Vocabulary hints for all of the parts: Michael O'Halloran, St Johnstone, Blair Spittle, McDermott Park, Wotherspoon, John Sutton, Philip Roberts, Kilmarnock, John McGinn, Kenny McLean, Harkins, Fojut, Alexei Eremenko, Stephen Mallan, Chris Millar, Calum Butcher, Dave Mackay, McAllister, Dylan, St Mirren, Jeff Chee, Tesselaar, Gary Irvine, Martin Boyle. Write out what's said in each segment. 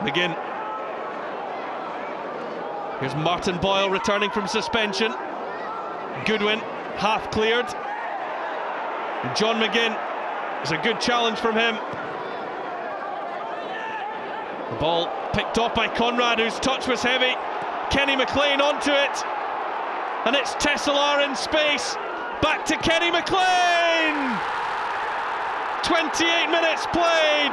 McGinn. Here's Martin Boyle returning from suspension. Goodwin, half cleared. And John McGinn, it's a good challenge from him. The ball picked off by Conrad, whose touch was heavy. Kenny McLean onto it. And it's Tesselaar in space. Back to Kenny McLean! 28 minutes played.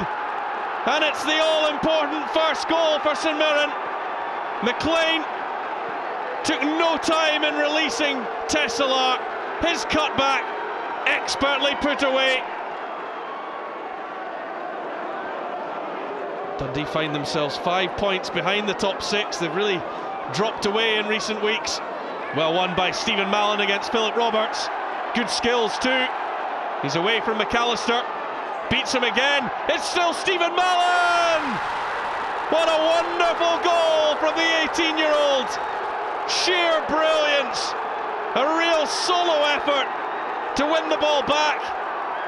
And it's the all-important first goal for St Mirren. McLean took no time in releasing Tesselaar. His cutback expertly put away. Dundee find themselves 5 points behind the top six. They've really dropped away in recent weeks. Well won by Stephen Mallan against Philip Roberts. Good skills too. He's away from McAllister. Beats him again. It's still Stephen Mallan! What a wonderful goal from the 18-year-old. Sheer brilliance. A real solo effort to win the ball back.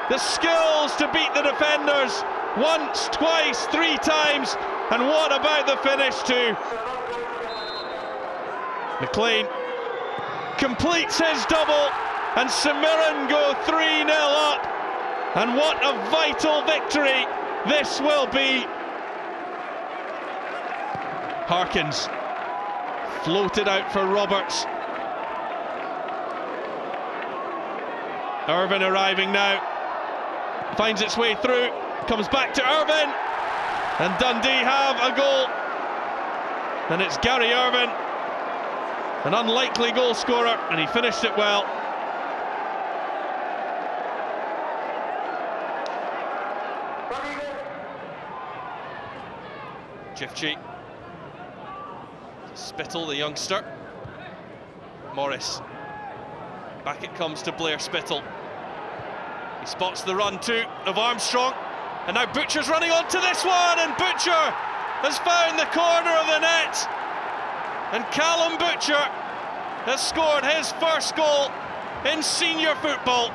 The skills to beat the defenders once, twice, three times. And what about the finish too? McLean completes his double, and St Mirren go 3-0 up. And what a vital victory this will be. Harkins floated out for Roberts. Irvine arriving now, finds its way through, comes back to Irvine, and Dundee have a goal. And it's Gary Irvine, an unlikely goal scorer, and he finished it well. Jeff Chee. Spittle, the youngster. Morris. Back it comes to Blair Spittle. He spots the run too of Armstrong. And now Butcher's running on to this one, and Butcher has found the corner of the net. And Calum Butcher has scored his first goal in senior football.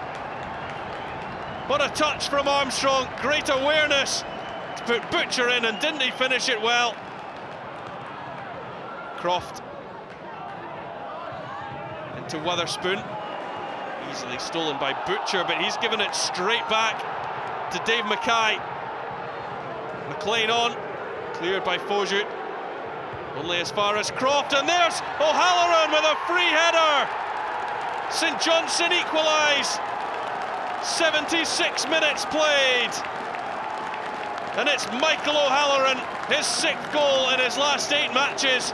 What a touch from Armstrong, great awareness to put Butcher in, and didn't he finish it well? Croft into Wotherspoon, easily stolen by Butcher, but he's given it straight back to Dave Mackay. McLean on, cleared by Fojut. Only as far as Croft, and there's O'Halloran with a free header. St Johnstone equalise. 76 minutes played. And it's Michael O'Halloran, his 6th goal in his last 8 matches.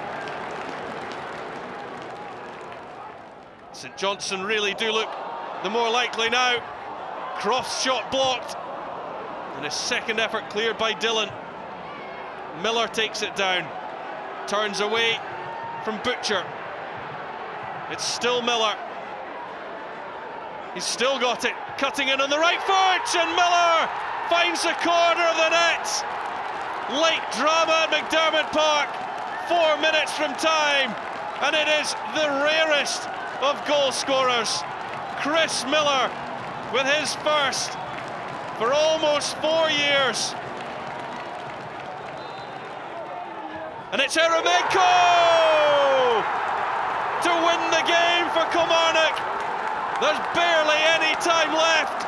St Johnstone really do look the more likely now. Croft's shot blocked. And his second effort cleared by Dylan. Millar takes it down. Turns away from Butcher. It's still Millar. He's still got it. Cutting in on the right foot, and Millar finds the corner of the net. Late drama at McDermott Park. 4 minutes from time, and it is the rarest of goal scorers. Chris Millar with his first for almost 4 years. And it's Eremenko to win the game for Kilmarnock. There's barely any time left.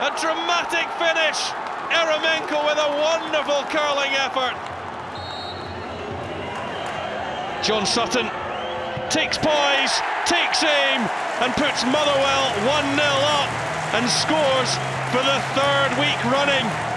A dramatic finish. Eremenko with a wonderful curling effort. John Sutton takes poise, takes aim, and puts Motherwell 1-0 up, and scores for the 3rd week running.